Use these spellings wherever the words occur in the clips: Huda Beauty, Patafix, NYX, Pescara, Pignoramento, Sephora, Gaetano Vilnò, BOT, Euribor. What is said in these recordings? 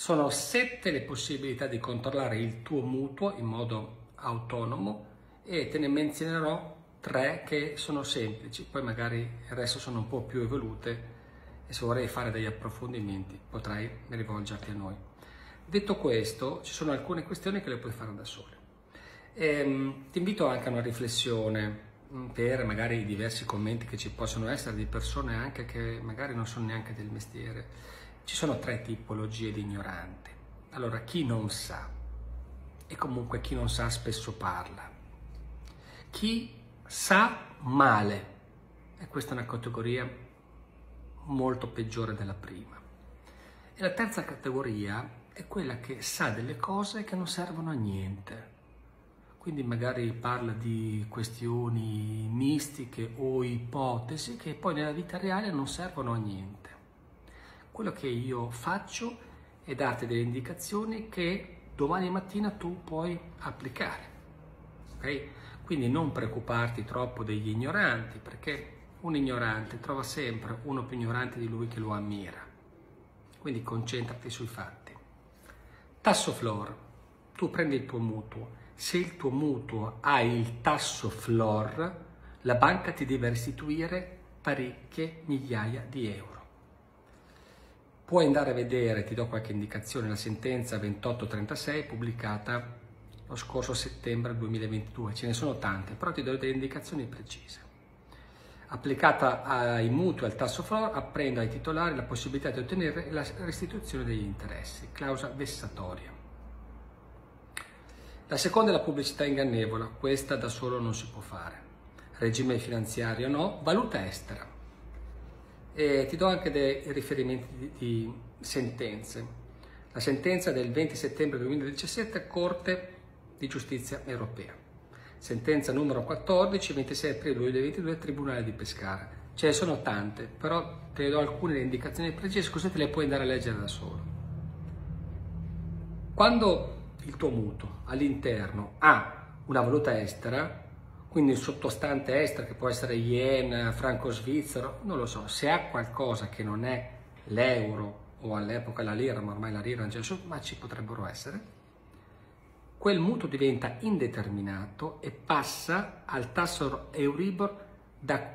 Sono 7 le possibilità di controllare il tuo mutuo in modo autonomo e te ne menzionerò 3 che sono semplici, poi magari il resto sono un po' più evolute e se vorrei fare degli approfondimenti potrai rivolgerti a noi. Detto questo, ci sono alcune questioni che le puoi fare da sole. Ti invito anche a una riflessione per magari i diversi commenti che ci possono essere di persone anche che magari non sono neanche del mestiere. Ci sono 3 tipologie di ignorante. Allora, chi non sa, e comunque chi non sa spesso parla. Chi sa male, e questa è una categoria molto peggiore della prima. E la terza categoria è quella che sa delle cose che non servono a niente. Quindi magari parla di questioni mistiche o ipotesi che poi nella vita reale non servono a niente. Quello che io faccio è darti delle indicazioni che domani mattina tu puoi applicare, okay? Quindi non preoccuparti troppo degli ignoranti, perché un ignorante trova sempre uno più ignorante di lui che lo ammira, quindi concentrati sui fatti. Tasso floor, tu prendi il tuo mutuo, se il tuo mutuo ha il tasso floor, la banca ti deve restituire parecchie migliaia di euro. Puoi andare a vedere, ti do qualche indicazione, la sentenza 2836 pubblicata lo scorso settembre 2022, ce ne sono tante, però ti do delle indicazioni precise. Applicata ai mutui al tasso floor, apprendo ai titolari la possibilità di ottenere la restituzione degli interessi, clausola vessatoria. La seconda è la pubblicità ingannevole, questa da solo non si può fare. Regime finanziario no, valuta estera. E ti do anche dei riferimenti di sentenze. La sentenza del 20 settembre 2017, Corte di Giustizia Europea. Sentenza numero 14, 26 aprile 2022, Tribunale di Pescara. Ce ne sono tante, però te ne do alcune indicazioni precise, così te le puoi andare a leggere da solo. Quando il tuo mutuo all'interno ha una valuta estera, quindi il sottostante estero, che può essere yen, franco svizzero, non lo so, se ha qualcosa che non è l'euro o all'epoca la lira, ma ormai la lira non c'è, ma ci potrebbero essere, quel mutuo diventa indeterminato e passa al tasso Euribor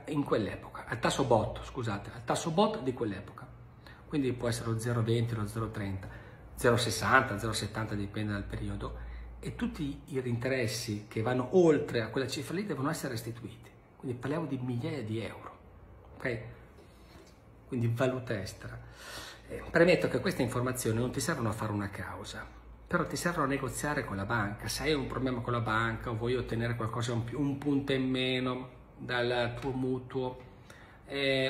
in quell'epoca, al tasso BOT, scusate, al tasso BOT di quell'epoca, quindi può essere lo 0,20, lo 0,30, 0,60, 0,70, dipende dal periodo, e tutti gli interessi che vanno oltre a quella cifra lì devono essere restituiti. Quindi parliamo di migliaia di euro, ok? Quindi valuta estera. Premetto che queste informazioni non ti servono a fare una causa, però ti servono a negoziare con la banca. Se hai un problema con la banca o vuoi ottenere qualcosa, un punto in meno dal tuo mutuo,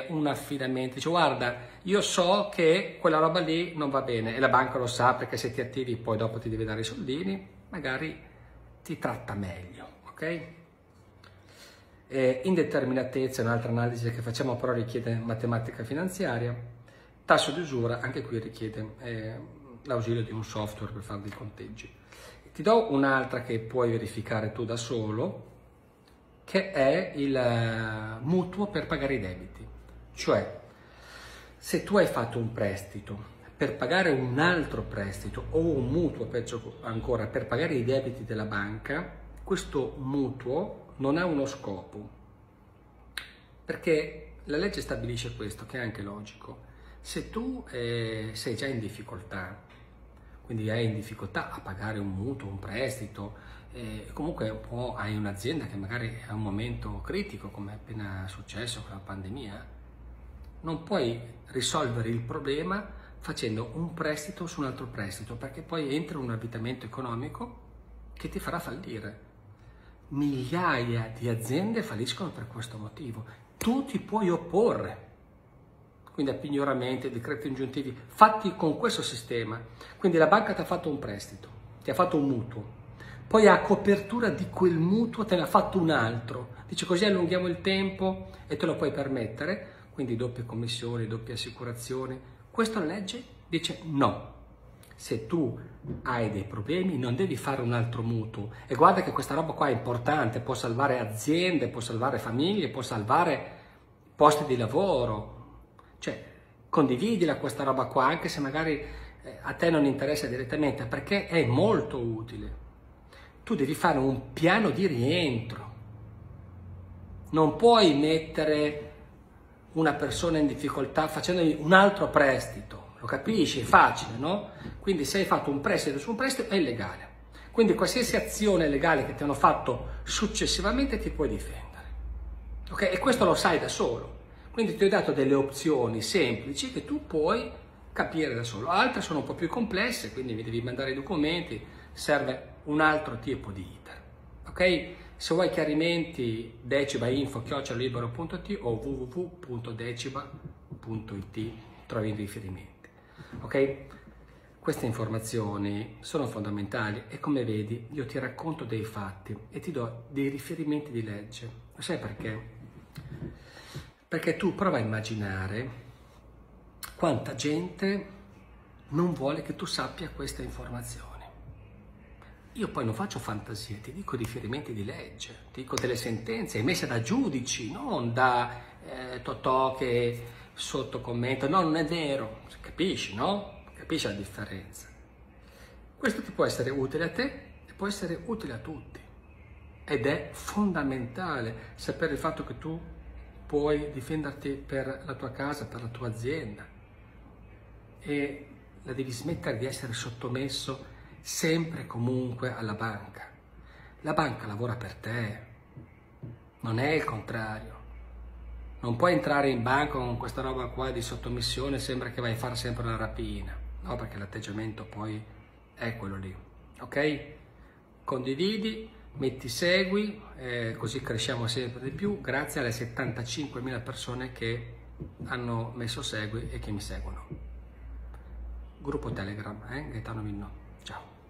un affidamento, dice guarda, io so che quella roba lì non va bene e la banca lo sa, perché se ti attivi poi dopo ti deve dare i soldini, magari ti tratta meglio, ok? Indeterminatezza è un'altra analisi che facciamo, però richiede matematica finanziaria. Tasso di usura, anche qui richiede l'ausilio di un software per fare dei conteggi. Ti do un'altra che puoi verificare tu da solo, che è il mutuo per pagare i debiti. Cioè, se tu hai fatto un prestito per pagare un altro prestito o un mutuo, peggio ancora, per pagare i debiti della banca, questo mutuo non ha uno scopo, perché la legge stabilisce questo, che è anche logico. Se tu sei già in difficoltà, quindi hai in difficoltà a pagare un mutuo, un prestito, comunque hai un'azienda che magari è a un momento critico, come è appena successo con la pandemia, non puoi risolvere il problema facendo un prestito su un altro prestito, perché poi entra un avvitamento economico che ti farà fallire. Migliaia di aziende falliscono per questo motivo. Tu ti puoi opporre, quindi a pignoramenti, a decreti ingiuntivi, fatti con questo sistema. Quindi la banca ti ha fatto un prestito, ti ha fatto un mutuo, poi a copertura di quel mutuo te ne ha fatto un altro. Dice così allunghiamo il tempo e te lo puoi permettere, quindi doppie commissioni, doppie assicurazioni. Questa legge dice no, se tu hai dei problemi non devi fare un altro mutuo, e guarda che questa roba qua è importante, può salvare aziende, può salvare famiglie, può salvare posti di lavoro, cioè condividila questa roba qua, anche se magari a te non interessa direttamente, perché è molto utile. Tu devi fare un piano di rientro. Non puoi mettere una persona in difficoltà facendogli un altro prestito, lo capisci? È facile, no? Quindi se hai fatto un prestito su un prestito è illegale. Quindi qualsiasi azione legale che ti hanno fatto successivamente ti puoi difendere. Okay? E questo lo sai da solo. Quindi ti ho dato delle opzioni semplici che tu puoi capire da solo. Altre sono un po' più complesse, quindi mi devi mandare i documenti, serve un altro tipo di iter. Ok? Se vuoi chiarimenti, decibainfo@libero.it o www.deciba.it, trovi i riferimenti. Ok? Queste informazioni sono fondamentali e, come vedi, io ti racconto dei fatti e ti do dei riferimenti di legge. Lo sai perché? Perché tu prova a immaginare quanta gente non vuole che tu sappia queste informazioni. Io poi non faccio fantasie, ti dico riferimenti di legge, ti dico delle sentenze emesse da giudici, non da Totò che sotto commenta, no, non è vero, capisci, no? Capisci la differenza. Questo ti può essere utile a te e può essere utile a tutti. Ed è fondamentale sapere il fatto che tu puoi difenderti per la tua casa, per la tua azienda, e la devi smettere di essere sottomesso sempre e comunque alla banca. La banca lavora per te, non è il contrario. Non puoi entrare in banca con questa roba qua di sottomissione, sembra che vai a fare sempre la rapina, no? Perché l'atteggiamento poi è quello lì, ok? Condividi, metti segui, così cresciamo sempre di più, grazie alle 75.000 persone che hanno messo segui e che mi seguono. Gruppo Telegram, Gaetano Vilnò. Ciao.